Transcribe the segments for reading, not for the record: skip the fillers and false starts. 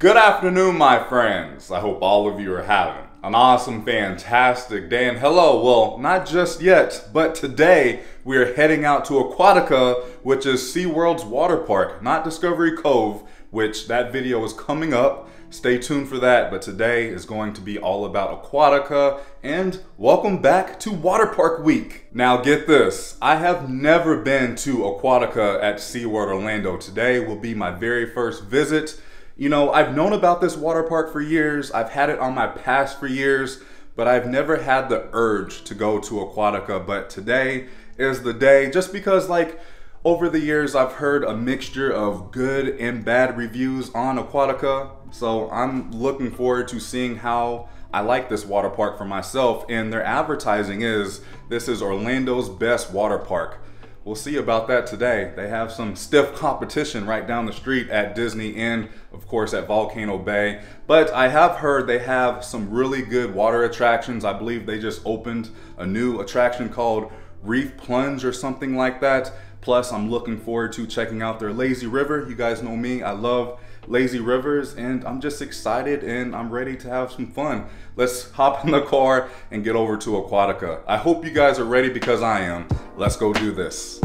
Good afternoon, my friends. I hope all of you are having an awesome, fantastic day. And hello, well, not just yet, but today we are heading out to Aquatica, which is SeaWorld's water park, not Discovery Cove, which that video is coming up. Stay tuned for that, but today is going to be all about Aquatica, and welcome back to Water Park Week. Now get this, I have never been to Aquatica at SeaWorld Orlando. Today will be my very first visit. You know, I've known about this water park for years, I've had it on my pass for years, but I've never had the urge to go to Aquatica, but today is the day, just because like over the years I've heard a mixture of good and bad reviews on Aquatica, so I'm looking forward to seeing how I like this water park for myself, and their advertising is, this is Orlando's best water park. We'll see about that today. They have some stiff competition right down the street at Disney and of course at Volcano Bay. But I have heard they have some really good water attractions. I believe they just opened a new attraction called Reef Plunge or something like that. Plus I'm looking forward to checking out their lazy river. You guys know me, I love lazy rivers, and I'm just excited and I'm ready to have some fun. Let's hop in the car and get over to Aquatica. I hope you guys are ready because I am. Let's go do this.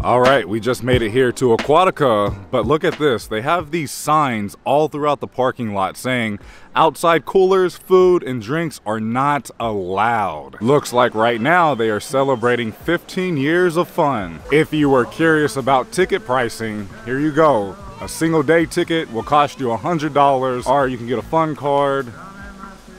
All right, we just made it here to Aquatica, but look at this. They have these signs all throughout the parking lot saying outside coolers, food, and drinks are not allowed. Looks like right now they are celebrating 15 years of fun. If you were curious about ticket pricing, here you go. A single day ticket will cost you $100, or you can get a fun card.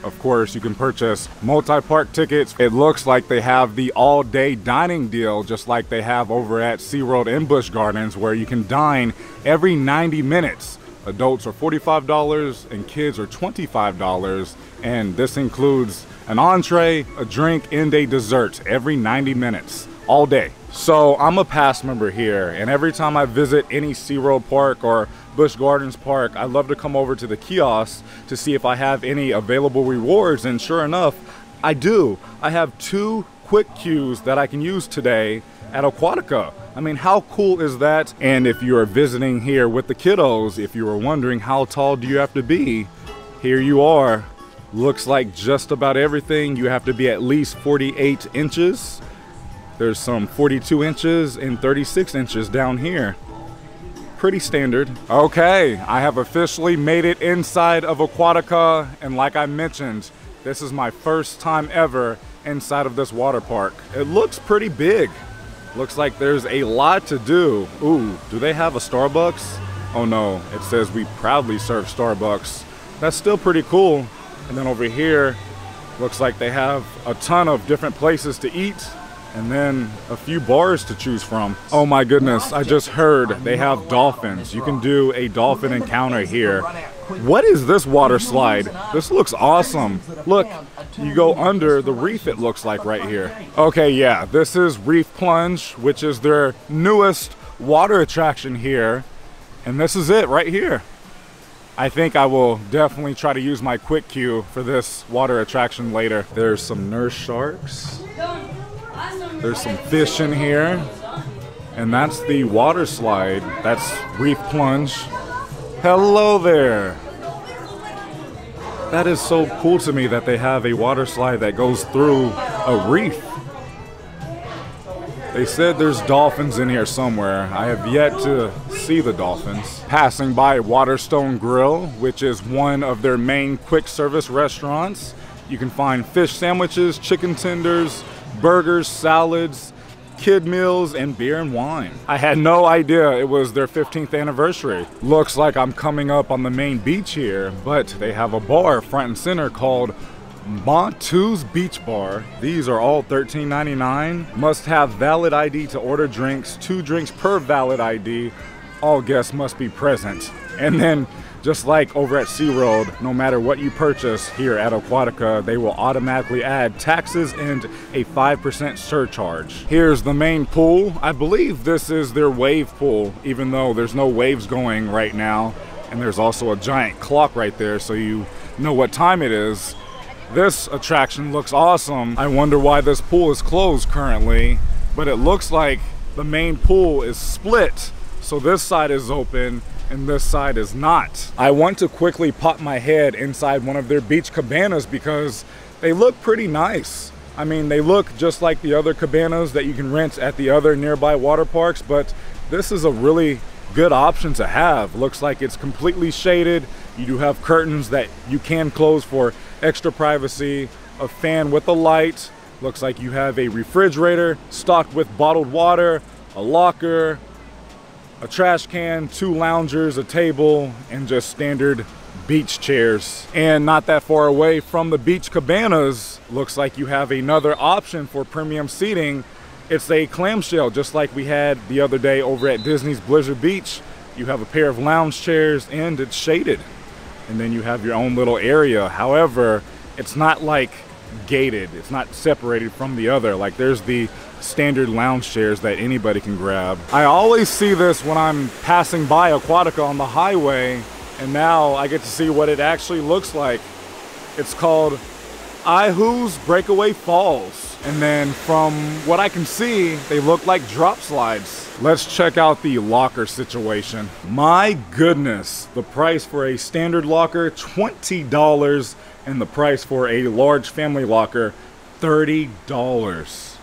Of course, you can purchase multi-park tickets. It looks like they have the all-day dining deal, just like they have over at SeaWorld in Busch Gardens, where you can dine every 90 minutes. Adults are $45 and kids are $25, and this includes an entree, a drink, and a dessert every 90 minutes, all day. So I'm a pass member here, and every time I visit any SeaWorld park or Busch Gardens park, I love to come over to the kiosks to see if I have any available rewards, and sure enough, I do. I have two quick cues that I can use today at Aquatica. I mean, how cool is that? And if you are visiting here with the kiddos, if you were wondering how tall do you have to be, here you are. Looks like just about everything. You have to be at least 48 inches. There's some 42 inches and 36 inches down here. Pretty standard. Okay, I have officially made it inside of Aquatica, and like I mentioned, this is my first time ever inside of this water park. It looks pretty big. Looks like there's a lot to do. Ooh, do they have a Starbucks? Oh no, it says we proudly serve Starbucks. That's still pretty cool. And then over here, looks like they have a ton of different places to eat, and then a few bars to choose from. Oh my goodness, I just heard they have dolphins. You can do a dolphin encounter here. What is this water slide? This looks awesome. Look, you go under the reef, it looks like, right here. Okay, yeah, this is Reef Plunge, which is their newest water attraction here. And this is it right here. I think I will definitely try to use my quick cue for this water attraction later. There's some nurse sharks. There's some fish in here, and that's the water slide. That's Reef Plunge. Hello there. That is so cool to me that they have a water slide that goes through a reef. They said there's dolphins in here somewhere. I have yet to see the dolphins. Passing by Waterstone Grill, which is one of their main quick service restaurants. You can find fish sandwiches, chicken tenders, burgers, salads, kid meals, and beer and wine. I had no idea it was their 15th anniversary. Looks like I'm coming up on the main beach here, but they have a bar front and center called Montu's Beach Bar. These are all $13.99. Must have valid ID to order drinks, 2 drinks per valid ID. All guests must be present. And then, just like over at SeaWorld, no matter what you purchase here at Aquatica, they will automatically add taxes and a 5% surcharge. Here's the main pool. I believe this is their wave pool, even though there's no waves going right now. And there's also a giant clock right there, so you know what time it is. This attraction looks awesome. I wonder why this pool is closed currently. but it looks like the main pool is split, so this side is open and this side is not. I want to quickly pop my head inside one of their beach cabanas because they look pretty nice. I mean, they look just like the other cabanas that you can rent at the other nearby water parks, but this is a really good option to have. Looks like it's completely shaded. You do have curtains that you can close for extra privacy, a fan with a light. Looks like you have a refrigerator stocked with bottled water, a locker, a trash can, two loungers, a table, and just standard beach chairs. And not that far away from the beach cabanas, looks like you have another option for premium seating. It's a clamshell, just like we had the other day over at Disney's Blizzard Beach. You have a pair of lounge chairs and it's shaded. And then you have your own little area. However, it's not like gated. It's not separated from the other. Like, there's the standard lounge chairs that anybody can grab. I always see this when I'm passing by Aquatica on the highway, and now I get to see what it actually looks like. It's called Ihu's Breakaway Falls. And then from what I can see, they look like drop slides. Let's check out the locker situation. My goodness, the price for a standard locker, $20, and the price for a large family locker, $30.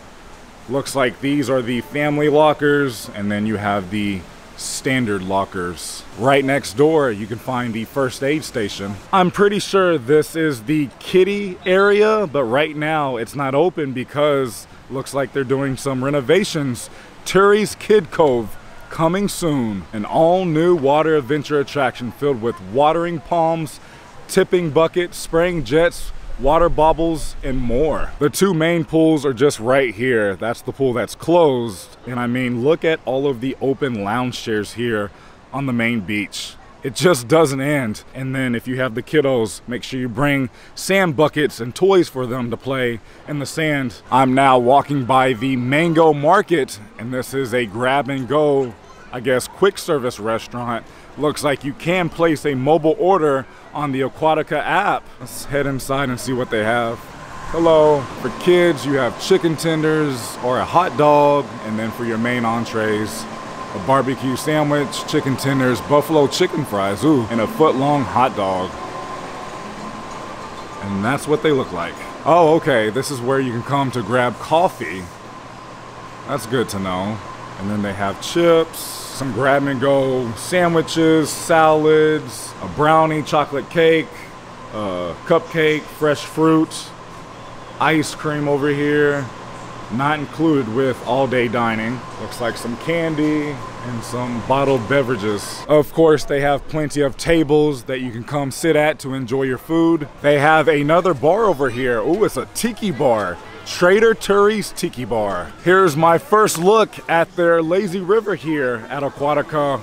Looks like these are the family lockers, and then you have the standard lockers. Right next door, you can find the first aid station. I'm pretty sure this is the kiddie area, but right now it's not open because looks like they're doing some renovations. Turi's Kid Cove, coming soon. An all-new water adventure attraction filled with watering palms, tipping buckets, spraying jets, water bobbles, and more. The two main pools are just right here. That's the pool that's closed. And I mean, look at all of the open lounge chairs here on the main beach. It just doesn't end. And then if you have the kiddos, make sure you bring sand buckets and toys for them to play in the sand. I'm now walking by the Mango Market, and this is a grab and go, I guess, quick service restaurant. Looks like you can place a mobile order on the Aquatica app. Let's head inside and see what they have. Hello. For kids, you have chicken tenders or a hot dog. And then for your main entrees, a barbecue sandwich, chicken tenders, buffalo chicken fries, ooh, and a foot-long hot dog. And that's what they look like. Oh, okay. This is where you can come to grab coffee. That's good to know. And then they have chips, some grab-and-go sandwiches, salads, a brownie, chocolate cake, a cupcake, fresh fruit, ice cream over here, not included with all-day dining. Looks like some candy and some bottled beverages. Of course, they have plenty of tables that you can come sit at to enjoy your food. They have another bar over here. Ooh, it's a tiki bar. Trader Turi's Tiki Bar. Here's my first look at their lazy river here at Aquatica.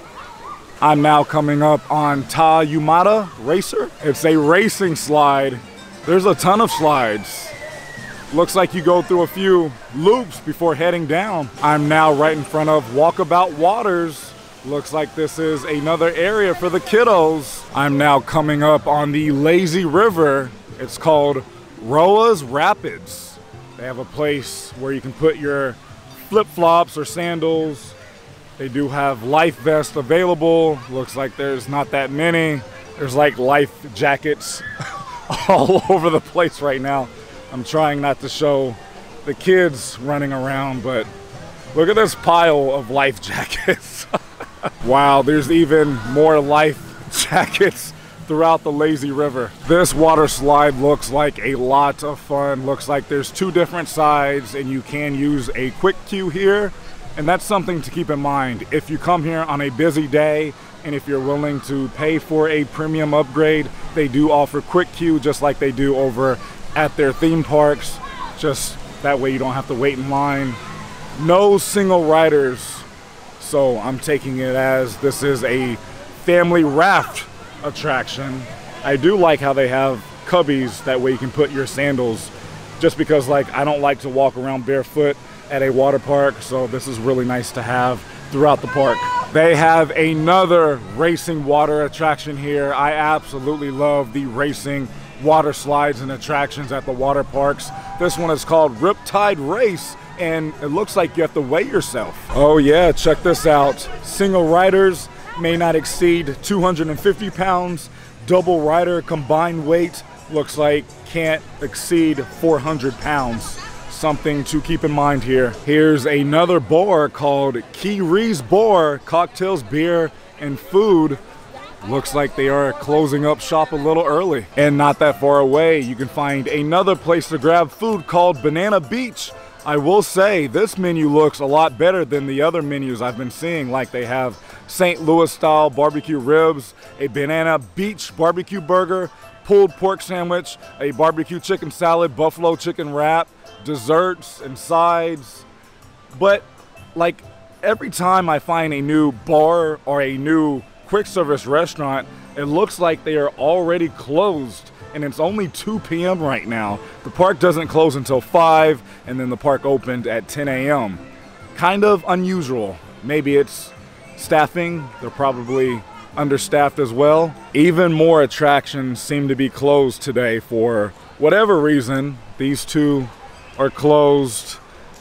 I'm now coming up on Taumata Racer. It's a racing slide. There's a ton of slides. Looks like you go through a few loops before heading down. I'm now right in front of Walkabout Waters. Looks like this is another area for the kiddos. I'm now coming up on the lazy river. It's called Roa's Rapids. They have a place where you can put your flip-flops or sandals. They do have life vests available. Looks like there's not that many. There's like life jackets all over the place right now. I'm trying not to show the kids running around, but look at this pile of life jackets. Wow, there's even more life jackets throughout the lazy river. This water slide looks like a lot of fun. Looks like there's two different sides and you can use a quick queue here. And that's something to keep in mind. If you come here on a busy day and if you're willing to pay for a premium upgrade, they do offer quick queue just like they do over at their theme parks. Just that way you don't have to wait in line. No single riders. So I'm taking it as this is a family raft attraction. I do like how they have cubbies, that way you can put your sandals, just because like I don't like to walk around barefoot at a water park, so this is really nice to have throughout the park. They have another racing water attraction here. I absolutely love the racing water slides and attractions at the water parks. This one is called Riptide Race. and it looks like you have to weigh yourself. Oh yeah, check this out. Single riders may not exceed 250 pounds. Double rider combined weight looks like can't exceed 400 pounds. Something to keep in mind here. Here's another bar called Key Reese Bar. Cocktails, beer, and food. Looks like they are closing up shop a little early. And not that far away, you can find another place to grab food called Banana Beach. I will say this menu looks a lot better than the other menus I've been seeing. Like they have St. Louis style barbecue ribs, a Banana Beach barbecue burger, pulled pork sandwich, a barbecue chicken salad, buffalo chicken wrap, desserts and sides. But like every time I find a new bar or a new quick service restaurant, it looks like they are already closed. And it's only 2 p.m. right now. The park doesn't close until 5, and then the park opened at 10 a.m. Kind of unusual. Maybe it's staffing. They're probably understaffed as well. Even more attractions seem to be closed today for whatever reason. These two are closed.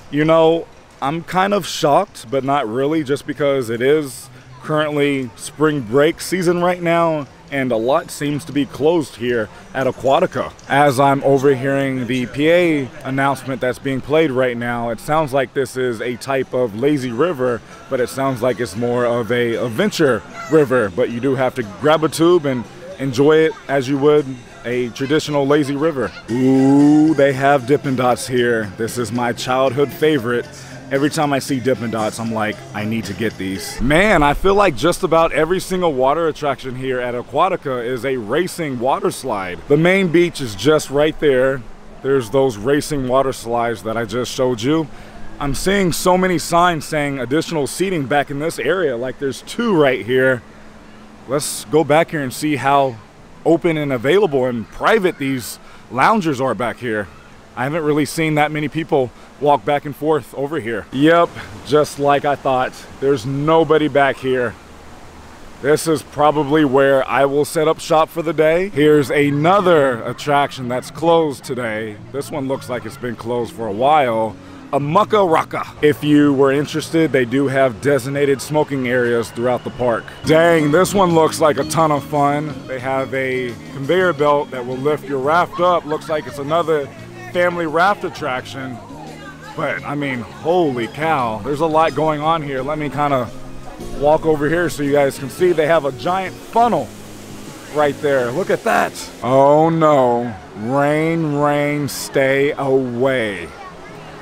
You know, I'm kind of shocked, but not really, just because it is currently spring break season right now, and a lot seems to be closed here at Aquatica. As I'm overhearing the PA announcement that's being played right now, it sounds like this is a type of lazy river, but it sounds like it's more of a adventure river, but you do have to grab a tube and enjoy it as you would a traditional lazy river. Ooh, they have Dippin' Dots here. This is my childhood favorite. Every time I see Dippin' Dots, I'm like, I need to get these. Man, I feel like just about every single water attraction here at Aquatica is a racing water slide. The main beach is just right there. There's those racing water slides that I just showed you. I'm seeing so many signs saying additional seating back in this area. Like there's 2 right here. Let's go back here and see how open and available and private these loungers are back here. I haven't really seen that many people walk back and forth over here. Yep, just like I thought. There's nobody back here. This is probably where I will set up shop for the day. Here's another attraction that's closed today. This one looks like it's been closed for a while. A Mucka Rocka. If you were interested, they do have designated smoking areas throughout the park. Dang, this one looks like a ton of fun. They have a conveyor belt that will lift your raft up. Looks like it's another family raft attraction. But I mean, holy cow, there's a lot going on here. Let me kind of walk over here so you guys can see. They have a giant funnel right there. Look at that. Oh no, rain, rain, stay away.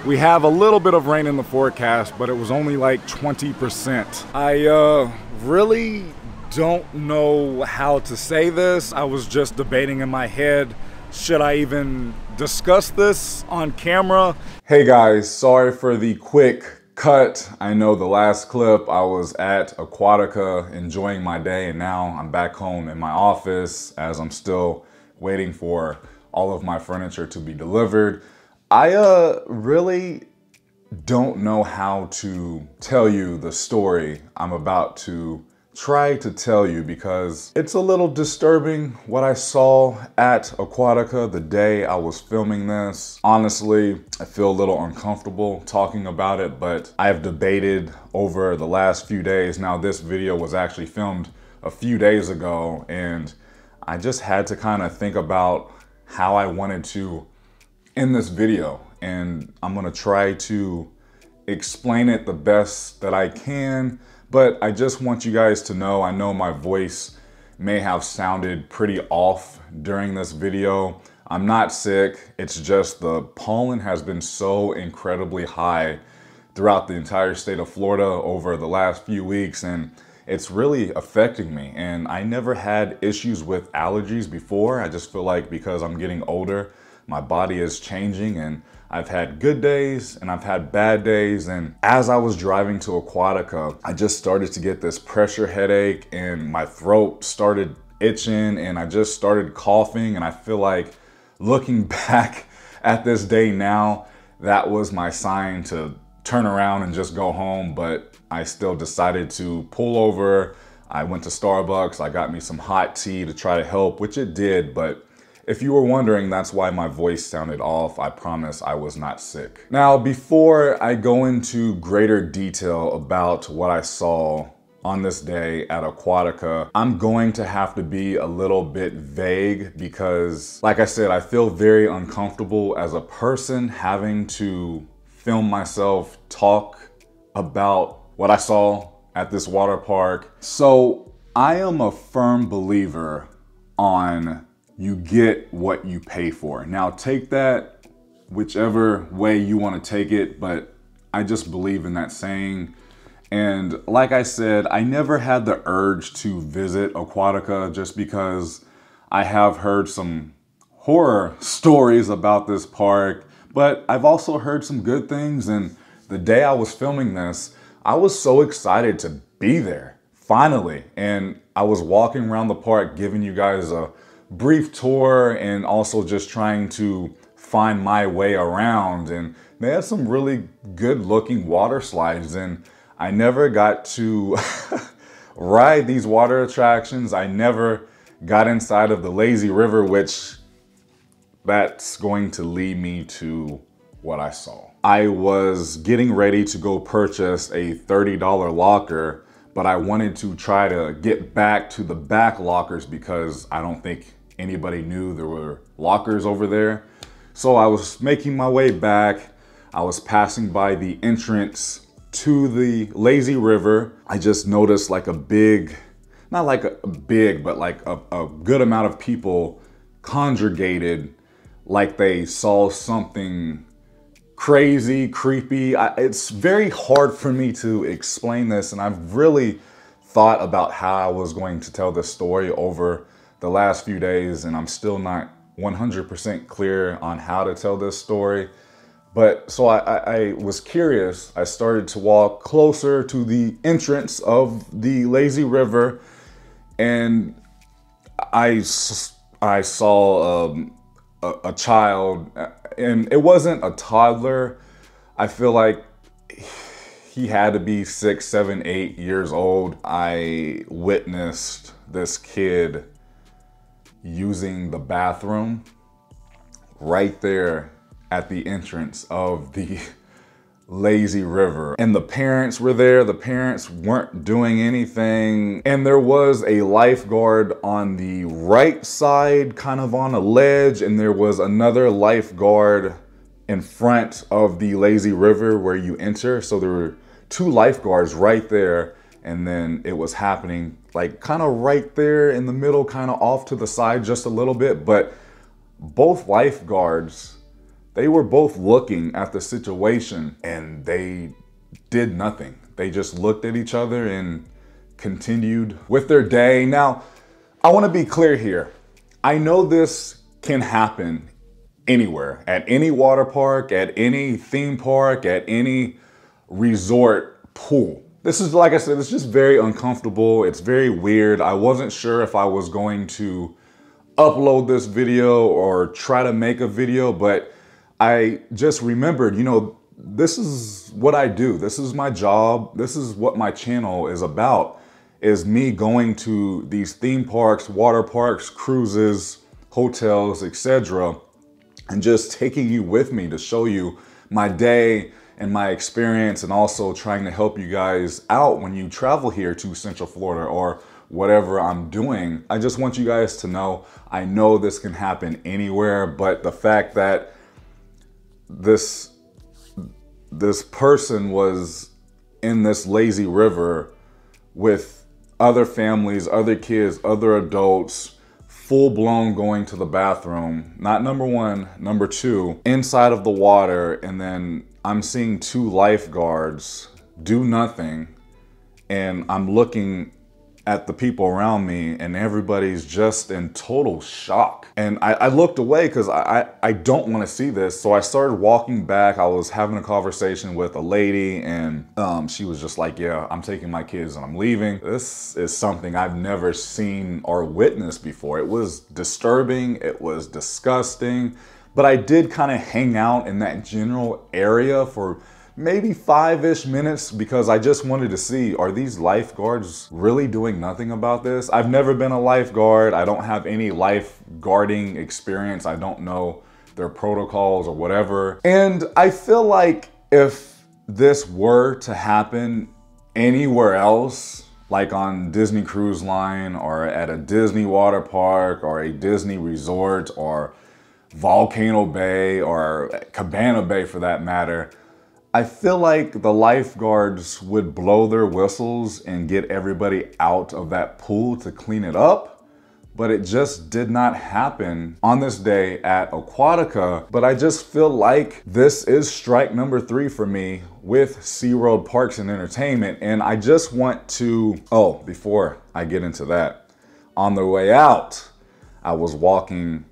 We have a little bit of rain in the forecast, but it was only like 20%. I really don't know how to say this. I was just debating in my head, should I even discuss this on camera? Hey guys, sorry for the quick cut. I know the last clip I was at Aquatica enjoying my day, and now I'm back home in my office as I'm still waiting for all of my furniture to be delivered. I really don't know how to tell you the story I'm about to try to tell you, because it's a little disturbing what I saw at Aquatica the day I was filming this. Honestly, I feel a little uncomfortable talking about it, but I've debated over the last few days. Now, this video was actually filmed a few days ago, and I just had to kind of think about how I wanted to end this video, and I'm gonna try to explain it the best that I can. But I just want you guys to know, I know my voice may have sounded pretty off during this video. I'm not sick, it's just the pollen has been so incredibly high throughout the entire state of Florida over the last few weeks, and it's really affecting me. And I never had issues with allergies before. I just feel like because I'm getting older, my body is changing, and I've had good days and I've had bad days. And as I was driving to Aquatica, I just started to get this pressure headache, and my throat started itching, and I just started coughing. And I feel like, looking back at this day now, that was my sign to turn around and just go home. But I still decided to pull over. I went to Starbucks. I got me some hot tea to try to help, which it did, but If you were wondering, that's why my voice sounded off. I promise I was not sick. Now, before I go into greater detail about what I saw on this day at Aquatica, I'm going to have to be a little bit vague because, like I said, I feel very uncomfortable as a person having to film myself talk about what I saw at this water park. So I am a firm believer on you get what you pay for. Now take that whichever way you want to take it, but I just believe in that saying. And like I said, I never had the urge to visit Aquatica just because I have heard some horror stories about this park, but I've also heard some good things. And the day I was filming this, I was so excited to be there, finally. And I was walking around the park, giving you guys a brief tour and also just trying to find my way around. And they had some really good looking water slides, and I never got to ride these water attractions. I never got inside of the lazy river, which that's going to lead me to what I saw. I was getting ready to go purchase a $30 locker, but I wanted to try to get back to the back lockers because I don't think anybody knew there were lockers over there. So I was making my way back. I was passing by the entrance to the lazy river. I just noticed like a big, not like a big, but like a good amount of people congregated like they saw something crazy, creepy. It's very hard for me to explain this, and I've really thought about how I was going to tell this story over the last few days, and I'm still not 100% clear on how to tell this story. But so I was curious. I started to walk closer to the entrance of the lazy river, and I saw a child, and it wasn't a toddler. I feel like he had to be 6, 7, 8 years old. I witnessed this kid using the bathroom right there at the entrance of the lazy river. And the parents were there. The parents weren't doing anything. And there was a lifeguard on the right side, kind of on a ledge. And there was another lifeguard in front of the lazy river where you enter. So there were two lifeguards right there. And then it was happening like kind of right there in the middle, kind of off to the side just a little bit. But both lifeguards, they were both looking at the situation, and they did nothing. They just looked at each other and continued with their day. Now, I want to be clear here. I know this can happen anywhere, at any water park, at any theme park, at any resort pool. This is, like I said, it's just very uncomfortable. It's very weird. I wasn't sure if I was going to upload this video or try to make a video, but I just remembered, you know, this is what I do. This is my job. This is what my channel is about, is me going to these theme parks, water parks, cruises, hotels, etc., and just taking you with me to show you my day and my experience, and also trying to help you guys out when you travel here to Central Florida or whatever I'm doing. I just want you guys to know, I know this can happen anywhere, but the fact that this person was in this lazy river with other families, other kids, other adults, full-blown going to the bathroom, not number one, number two, inside of the water, and then I'm seeing two lifeguards do nothing, and I'm looking at the people around me, and everybody's just in total shock. And I looked away because I don't want to see this. So I started walking back. I was having a conversation with a lady, and she was just like, yeah, I'm taking my kids and I'm leaving. This is something I've never seen or witnessed before. It was disturbing. It was disgusting. But I did kind of hang out in that general area for maybe 5-ish minutes because I just wanted to see, are these lifeguards really doing nothing about this? I've never been a lifeguard. I don't have any lifeguarding experience. I don't know their protocols or whatever. And I feel like if this were to happen anywhere else, like on Disney Cruise Line or at a Disney water park or a Disney resort or Volcano Bay or Cabana Bay for that matter, I feel like the lifeguards would blow their whistles and get everybody out of that pool to clean it up. But it just did not happen on this day at Aquatica. But I just feel like this is strike number 3 for me with SeaWorld Parks and Entertainment. And I just want to, oh, before I get into that, on the way out, I was walking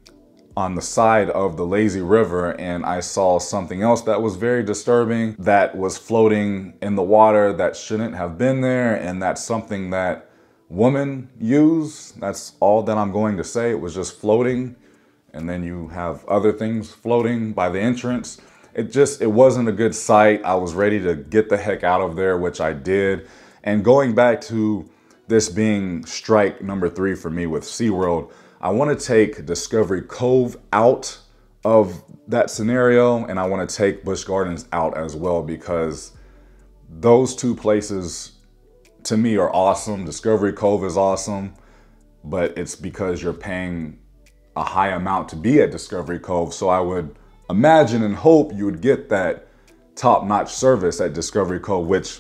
on the side of the lazy river and I saw something else that was very disturbing that was floating in the water that shouldn't have been there. And that's something that women use. That's all that I'm going to say. It was just floating. And then you have other things floating by the entrance. It wasn't a good sight. I was ready to get the heck out of there, which I did. And going back to this being strike number 3 for me with SeaWorld, I want to take Discovery Cove out of that scenario, and I want to take Busch Gardens out as well, because those two places to me are awesome. Discovery Cove is awesome, but it's because you're paying a high amount to be at Discovery Cove. So I would imagine and hope you would get that top-notch service at Discovery Cove, which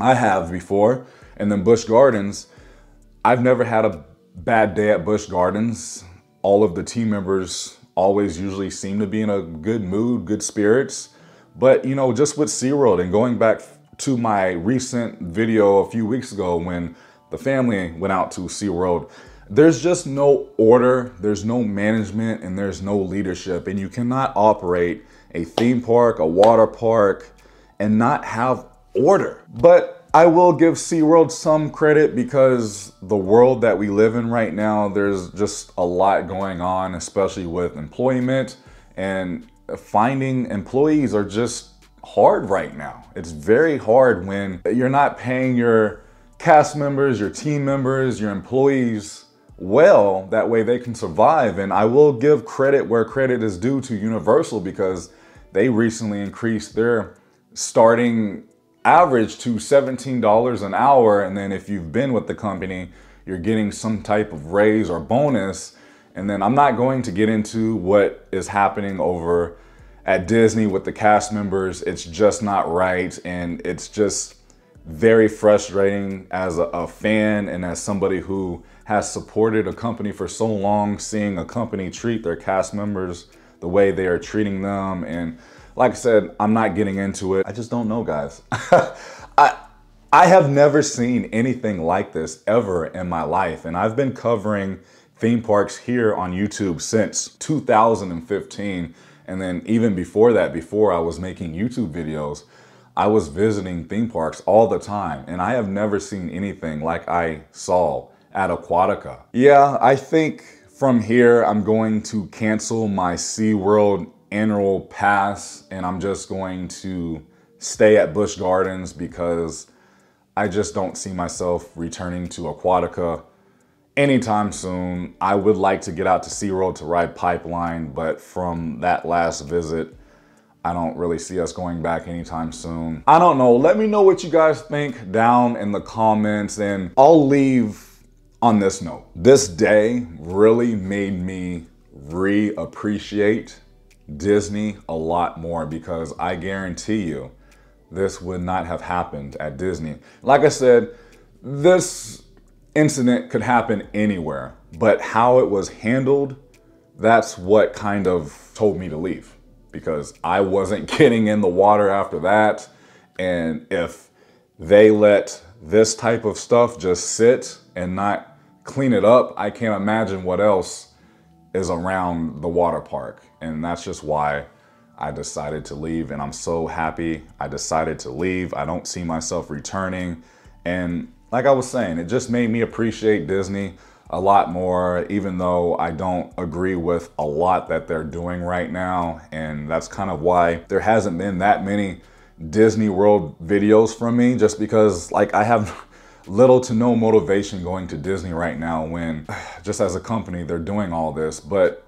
I have before. And then Busch Gardens, I've never had a bad day at Busch Gardens. All of the team members always usually seem to be in a good mood, good spirits. But you know, just with SeaWorld and going back to my recent video a few weeks ago when the family went out to SeaWorld, there's just no order, there's no management, and there's no leadership. And you cannot operate a theme park, a water park, and not have order. But I will give SeaWorld some credit because the world that we live in right now, there's just a lot going on, especially with employment, and finding employees are just hard right now. It's very hard when you're not paying your cast members, your team members, your employees well, that way they can survive. And I will give credit where credit is due to Universal because they recently increased their starting average to $17 an hour. And then if you've been with the company, you're getting some type of raise or bonus. And then I'm not going to get into what is happening over at Disney with the cast members. It's just not right. And it's just very frustrating as a fan and as somebody who has supported a company for so long, seeing a company treat their cast members the way they are treating them. And like I said, I'm not getting into it. I just don't know, guys. I have never seen anything like this ever in my life. And I've been covering theme parks here on YouTube since 2015. And then even before that, before I was making YouTube videos, I was visiting theme parks all the time. And I have never seen anything like I saw at Aquatica. Yeah, I think from here, I'm going to cancel my SeaWorld annual pass, and I'm just going to stay at Busch Gardens because I just don't see myself returning to Aquatica anytime soon. I would like to get out to SeaWorld to ride Pipeline, but from that last visit, I don't really see us going back anytime soon. I don't know. Let me know what you guys think down in the comments, and I'll leave on this note. This day really made me re-appreciate Disney a lot more, because I guarantee you this would not have happened at Disney. Like I said, this incident could happen anywhere, but how it was handled, that's what kind of told me to leave, because I wasn't getting in the water after that. And if they let this type of stuff just sit and not clean it up, I can't imagine what else is around the water park. And that's just why I decided to leave. And I'm so happy I decided to leave. I don't see myself returning. And like I was saying, it just made me appreciate Disney a lot more, even though I don't agree with a lot that they're doing right now. And that's kind of why there hasn't been that many Disney World videos from me, just because like I have little to no motivation going to Disney right now when just as a company they're doing all this. But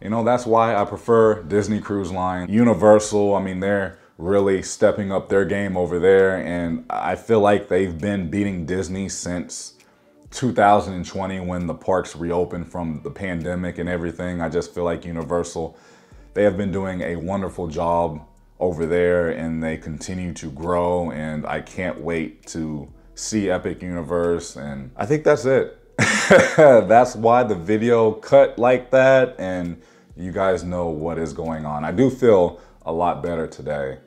you know, that's why I prefer Disney Cruise Line. Universal, I mean, they're really stepping up their game over there, and I feel like they've been beating Disney since 2020 when the parks reopened from the pandemic and everything. I just feel like Universal, they have been doing a wonderful job over there and they continue to grow, and I can't wait to see Epic Universe. And I think that's it. That's why the video cut like that, and you guys know what is going on. I do feel a lot better today,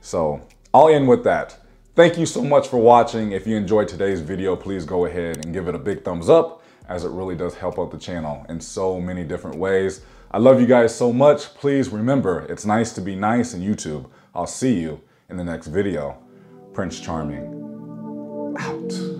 so I'll end with that. Thank you so much for watching. If you enjoyed today's video, please go ahead and give it a big thumbs up, as it really does help out the channel in so many different ways. I love you guys so much. Please remember, it's nice to be nice in YouTube. I'll see you in the next video. Prince Charming, out.